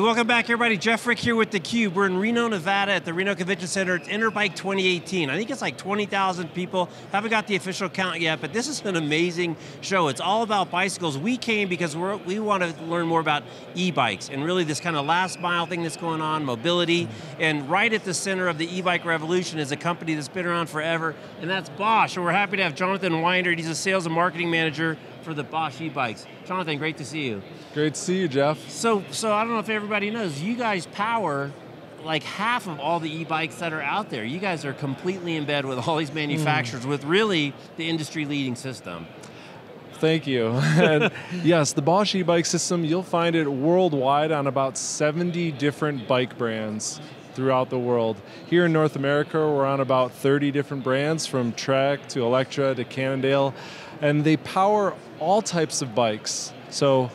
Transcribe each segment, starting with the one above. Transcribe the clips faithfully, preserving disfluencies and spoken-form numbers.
Hey, welcome back everybody. Jeff Frick here with theCUBE. We're in Reno, Nevada at the Reno Convention Center. It's Interbike twenty eighteen. I think it's like twenty thousand people. Haven't got the official count yet, but this is an amazing show. It's all about bicycles. We came because we're, we want to learn more about e-bikes and really this kind of last mile thing that's going on, mobility. And right at the center of the e-bike revolution is a company that's been around forever, and that's Bosch. And we're happy to have Jonathan Weinert. He's a sales and marketing manager for the Bosch e-bikes. Jonathan, great to see you. Great to see you, Jeff. So, so I don't know if everybody knows, you guys power like half of all the e-bikes that are out there. You guys are completely in bed with all these manufacturers mm. with really the industry-leading system. Thank you. And yes, the Bosch e-bike system, you'll find it worldwide on about seventy different bike brands throughout the world. Here in North America, we're on about thirty different brands, from Trek to Elektra to Cannondale, and they power all types of bikes. So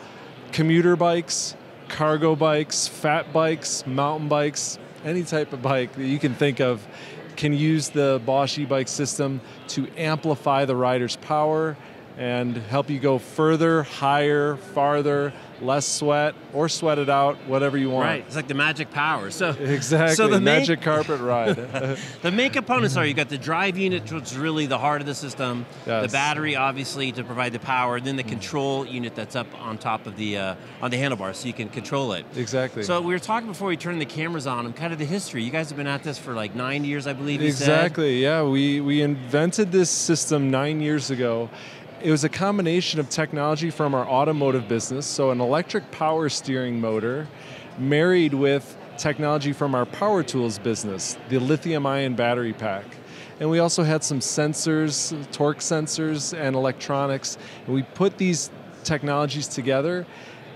commuter bikes, cargo bikes, fat bikes, mountain bikes, any type of bike that you can think of can use the Bosch e-bike system to amplify the rider's power and help you go further, higher, farther, less sweat, or sweat it out, whatever you want. Right, it's like the magic power. So exactly, so the magic carpet ride. The main components are, you got the drive unit, which is really the heart of the system, yes. The battery, obviously, to provide the power, and then the control unit that's up on top of the, uh, on the handlebar, so you can control it. Exactly. So we were talking before we turned the cameras on, kind of the history. You guys have been at this for like nine years, I believe you exactly. said. Exactly, yeah, we, we invented this system nine years ago. It was a combination of technology from our automotive business, so an electric power steering motor married with technology from our power tools business, the lithium-ion battery pack. And we also had some sensors, torque sensors and electronics, and we put these technologies together.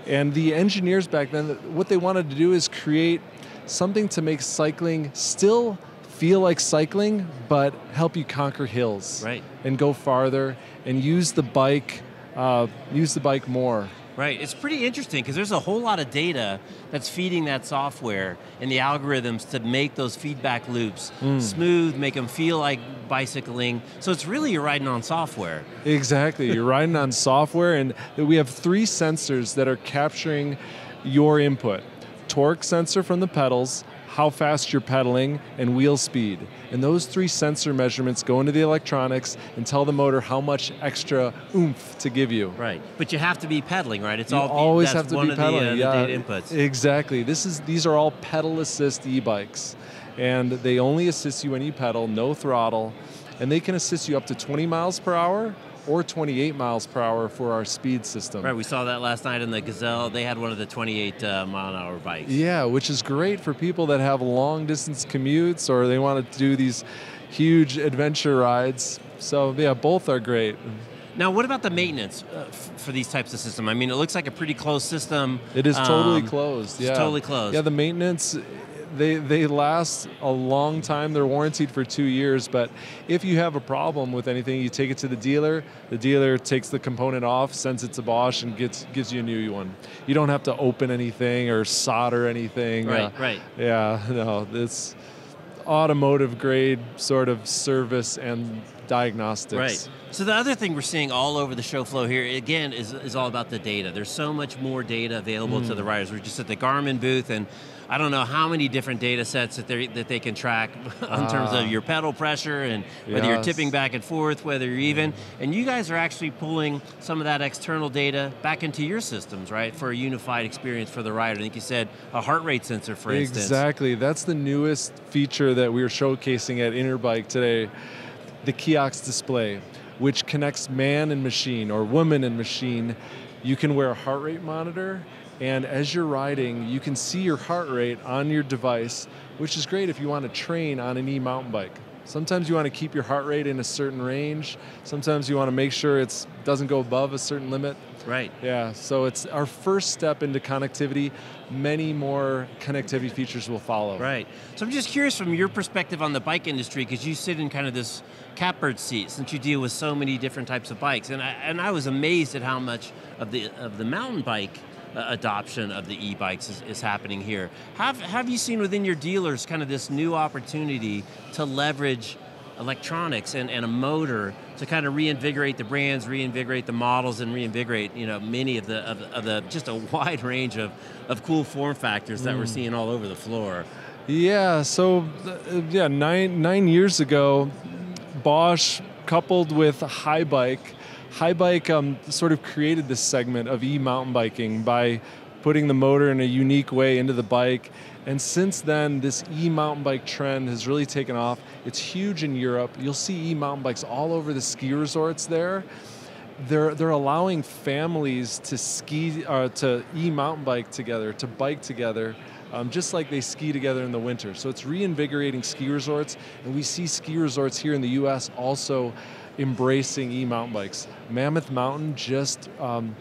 And the engineers back then, what they wanted to do is create something to make cycling still feel like cycling, but help you conquer hills, right, and go farther, and use the bike, uh, use the bike more. Right, it's pretty interesting because there's a whole lot of data that's feeding that software and the algorithms to make those feedback loops mm. smooth, make them feel like bicycling. So it's really, you're riding on software. Exactly, you're riding on software, and we have three sensors that are capturing your input. Torque sensor from the pedals, how fast you're pedaling, and wheel speed. And those three sensor measurements go into the electronics and tell the motor how much extra oomph to give you. Right, but you have to be pedaling, right? It's you all always have to one be pedaling. The, uh, yeah, the data inputs. Exactly. This is these are all pedal assist e-bikes, and they only assist you when you pedal, no throttle, and they can assist you up to twenty miles per hour or twenty-eight miles per hour for our speed system. Right, we saw that last night in the Gazelle. They had one of the twenty-eight uh, mile an hour bikes. Yeah, which is great for people that have long distance commutes or they want to do these huge adventure rides. So yeah, both are great. Now, what about the maintenance uh, for these types of systems? I mean, it looks like a pretty closed system. It is um, totally closed, yeah. It's totally closed. Yeah, the maintenance, They, they last a long time. They're warranted for two years, but if you have a problem with anything, you take it to the dealer, the dealer takes the component off, sends it to Bosch, and gets, gives you a new one. You don't have to open anything or solder anything. Right, uh, right. Yeah, no, it's automotive grade sort of service and diagnostics. Right. So the other thing we're seeing all over the show floor here, again, is, is all about the data. There's so much more data available mm. to the riders. We're just at the Garmin booth, and I don't know how many different data sets that, that they can track in terms of your pedal pressure and whether yes. you're tipping back and forth, whether you're even. And you guys are actually pulling some of that external data back into your systems, right, for a unified experience for the rider. I think you said a heart rate sensor, for instance. Exactly, that's the newest feature that we are showcasing at Interbike today, the Kiox display, which connects man and machine, or woman and machine. You can wear a heart rate monitor, and as you're riding, you can see your heart rate on your device, which is great if you want to train on an e-mountain bike. Sometimes you want to keep your heart rate in a certain range. Sometimes you want to make sure it doesn't go above a certain limit. Right. Yeah, so it's our first step into connectivity. Many more connectivity features will follow. Right. So I'm just curious from your perspective on the bike industry, because you sit in kind of this catbird seat since you deal with so many different types of bikes. And I, and I was amazed at how much of the, of the mountain bike Uh, adoption of the e-bikes is, is happening here. Have, have you seen within your dealers kind of this new opportunity to leverage electronics and, and a motor to kind of reinvigorate the brands, reinvigorate the models, and reinvigorate you know many of the of, of the just a wide range of of cool form factors that mm. we're seeing all over the floor. Yeah. So yeah, nine nine years ago, Bosch coupled with Haibike, Haibike um, sort of created this segment of e-mountain biking by putting the motor in a unique way into the bike. And since then, this e-mountain bike trend has really taken off. It's huge in Europe. You'll see e-mountain bikes all over the ski resorts there. They're, they're allowing families to ski, uh, to e-mountain bike together, to bike together, um, just like they ski together in the winter. So it's reinvigorating ski resorts. And we see ski resorts here in the U S also embracing e-mountain bikes. Mammoth Mountain just, um,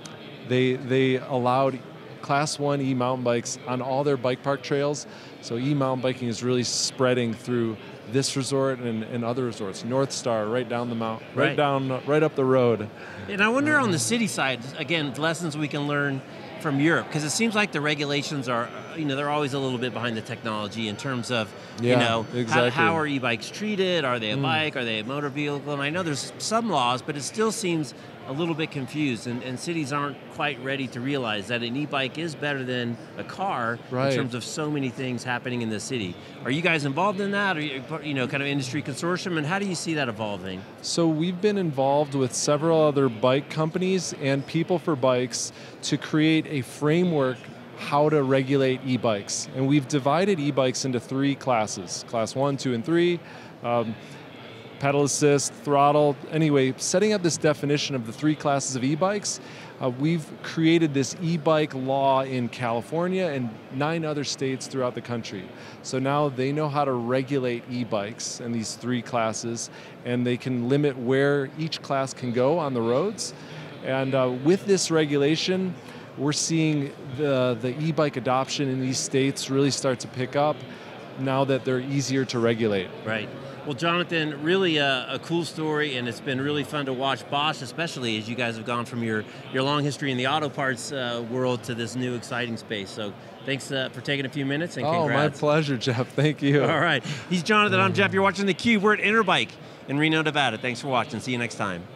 they, they allowed Class one e-mountain bikes on all their bike park trails. So e-mountain biking is really spreading through this resort and, and other resorts. North Star, right down the mount, right, right down, right up the road. And I wonder um, on the city side, again, lessons we can learn from Europe, because it seems like the regulations are, you know, they're always a little bit behind the technology in terms of, yeah, you know, exactly. how, how are e-bikes treated? Are they a mm. bike? Are they a motor vehicle? And I know there's some laws, but it still seems a little bit confused, and, and cities aren't quite ready to realize that an e-bike is better than a car right. in terms of so many things happening in the city. Are you guys involved in that? Are you, you know, kind of industry consortium, and how do you see that evolving? So we've been involved with several other bike companies and People for Bikes to create a framework how to regulate e-bikes. And we've divided e-bikes into three classes, class one, two, and three. Um, pedal assist, throttle. Anyway, setting up this definition of the three classes of e-bikes, uh, we've created this e-bike law in California and nine other states throughout the country. So now they know how to regulate e-bikes in these three classes, and they can limit where each class can go on the roads. And uh, with this regulation, we're seeing the, the e-bike adoption in these states really start to pick up now that they're easier to regulate. Right. Well, Jonathan, really a, a cool story, and it's been really fun to watch Bosch, especially as you guys have gone from your, your long history in the auto parts uh, world to this new exciting space. So thanks uh, for taking a few minutes, and congrats. Oh, my pleasure, Jeff. Thank you. All right. He's Jonathan. I'm Jeff. You're watching theCUBE. We're at Interbike in Reno, Nevada. Thanks for watching. See you next time.